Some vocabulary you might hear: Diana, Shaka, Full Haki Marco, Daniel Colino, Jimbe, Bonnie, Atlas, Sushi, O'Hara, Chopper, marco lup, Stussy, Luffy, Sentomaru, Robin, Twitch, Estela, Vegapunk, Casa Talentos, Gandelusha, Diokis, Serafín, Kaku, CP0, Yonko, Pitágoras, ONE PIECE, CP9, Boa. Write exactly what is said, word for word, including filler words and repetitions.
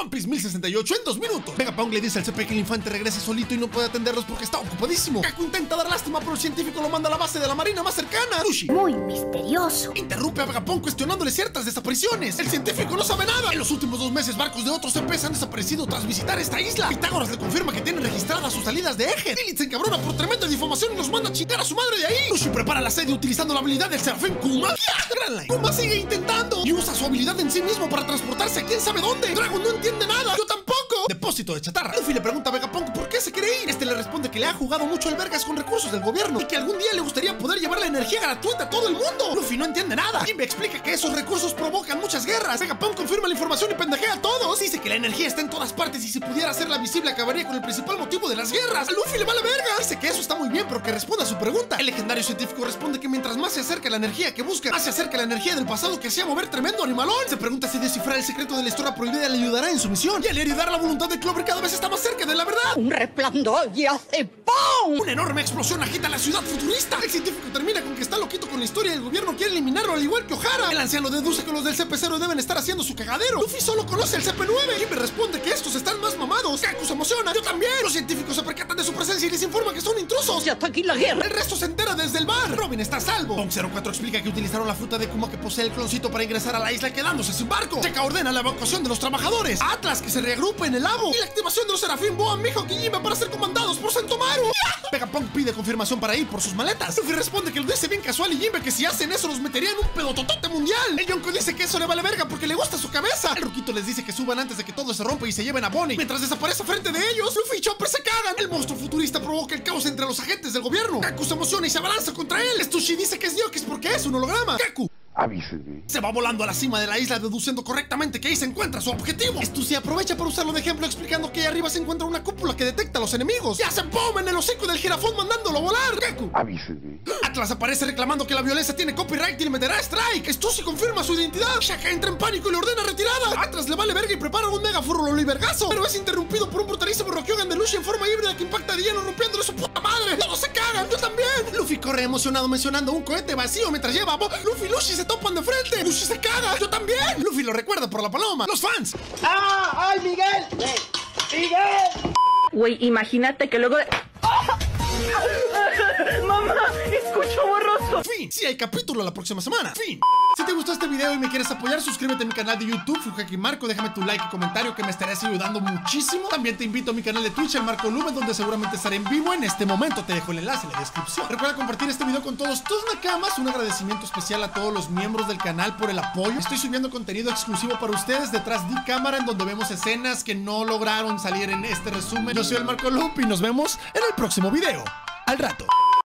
One Piece mil sesenta y ocho en dos minutos. Vegapunk le dice al C P que el infante regrese solito y no puede atenderlos porque está ocupadísimo. Kaku intenta dar lástima, pero el científico lo manda a la base de la marina más cercana. Sushi, muy misterioso, interrumpe a Vegapunk cuestionándole ciertas desapariciones. El científico no sabe nada. En los últimos dos meses, barcos de otros C Ps han desaparecido tras visitar esta isla. Pitágoras le confirma que tienen registradas sus salidas de eje. Lilith se encabrona por tremenda difamación y los manda a chingar a su madre de ahí. Sushi prepara la serie utilizando la habilidad del Serafín Kuma. Kuma sigue intentando y usa su habilidad en sí mismo para transportarse a quién sabe dónde. Dragon no entiende nada. Yo tampoco. Depósito de chatarra. Luffy le pregunta a Vegapunk por qué se quiere ir. Este le responde que le ha jugado mucho al vergas con recursos del gobierno y que algún día le gustaría poder llevar la energía gratuita a todo el mundo. Luffy no entiende nada. Jimbe explica que esos recursos provocan muchas guerras. Vegapunk confirma la información y pendejea a todos. Dice que la energía está en todas partes y si pudiera hacerla visible acabaría con el principal motivo de las guerras. A Luffy le va la verga. Dice que eso está muy bien, pero que responda a su pregunta. El legendario científico responde que mientras más se acerca la energía que busca, más se acerca la energía del pasado que hacía mover tremendo animalón. Se pregunta si descifrar el secreto de la historia prohibida le ayudará en su misión. Y al heredar la voluntad de Clover cada vez está más cerca de la verdad. Un resplandor y hace ¡pum! Una enorme explosión agita la ciudad futurista. El científico termina con que está loquito con la historia y el gobierno quiere eliminarlo al igual que O'Hara. El anciano deduce que los del C P cero deben estar haciendo su cagadero. Luffy solo conoce el C P nueve. Jimbe responde que estos están más mamados. Kaku se emociona. Yo también. Los científicos se percatan de su presencia y les informan que son intrusos. Y hasta aquí la guerra. El resto se entera desde el bar. Robin está a salvo. Punk cero cuatro explica que utilizaron la fruta de Kuma que posee el cloncito para ingresar a la isla quedándose sin barco. Shaka ordena la evacuación de los trabajadores. Atlas que se reagrupe en el lago. Y la activación de los Serafín, Boa, Mijo y Jimbe para ser comandados por Sentomaru. Vegapunk pide confirmación para ir por sus maletas. Luffy responde que lo dice bien casual y Jimbe que si hacen eso los meterían un pedototote mundial. El Yonko dice que eso le vale verga porque le gusta su cabeza. El ruquito les dice que suban antes de que todo se rompa y se lleven a Bonnie. Mientras desaparece frente de ellos, Luffy y Chopper se cagan. El monstruo futurista provoca el caos entre los agentes del gobierno. Kaku se emociona y se abalanza contra él. Stussy dice que es Diokis porque es un holograma. Kaku se va volando a la cima de la isla deduciendo correctamente que ahí se encuentra su objetivo. Stussy aprovecha para usarlo de ejemplo explicando que ahí arriba se encuentra una cúpula que detecta a los enemigos y hace boom en el hocico del jirafón mandándolo a volar. Kaku. Avísenme. Atlas aparece reclamando que la violencia tiene copyright y le meterá strike. Stussy confirma su identidad. Shaka entra en pánico y le ordena retirada. Atlas le vale verga y prepara un mega furolo y vergazo, pero es interrumpido por un brutalismo roqueo Gandelusha en forma híbrida que impacta a Diana rompiéndole su puta madre. Todos se cagan, yo también. Luffy corre emocionado mencionando un cohete vacío mientras lleva a Bo. Luffy y Luffy se topan de frente. Luffy se caga. Yo también. Luffy lo recuerda por la paloma. Los fans. ¡Ah! ¡Ay, Miguel! ¡Miguel! Güey, imagínate que luego de... ¡Oh! ¡Mamá! ¡Escucho borroso! Fin. Sí, hay capítulo la próxima semana. Fin. Si te gustó este video y me quieres apoyar, suscríbete a mi canal de YouTube, Full Haki Marco, déjame tu like y comentario que me estarás ayudando muchísimo. También te invito a mi canal de Twitch, el Marco Lumen, donde seguramente estaré en vivo en este momento. Te dejo el enlace en la descripción. Recuerda compartir este video con todos tus nakamas. Un agradecimiento especial a todos los miembros del canal por el apoyo. Estoy subiendo contenido exclusivo para ustedes detrás de cámara, en donde vemos escenas que no lograron salir en este resumen. Yo soy el Marco Lupi y nos vemos en el próximo video. Al rato.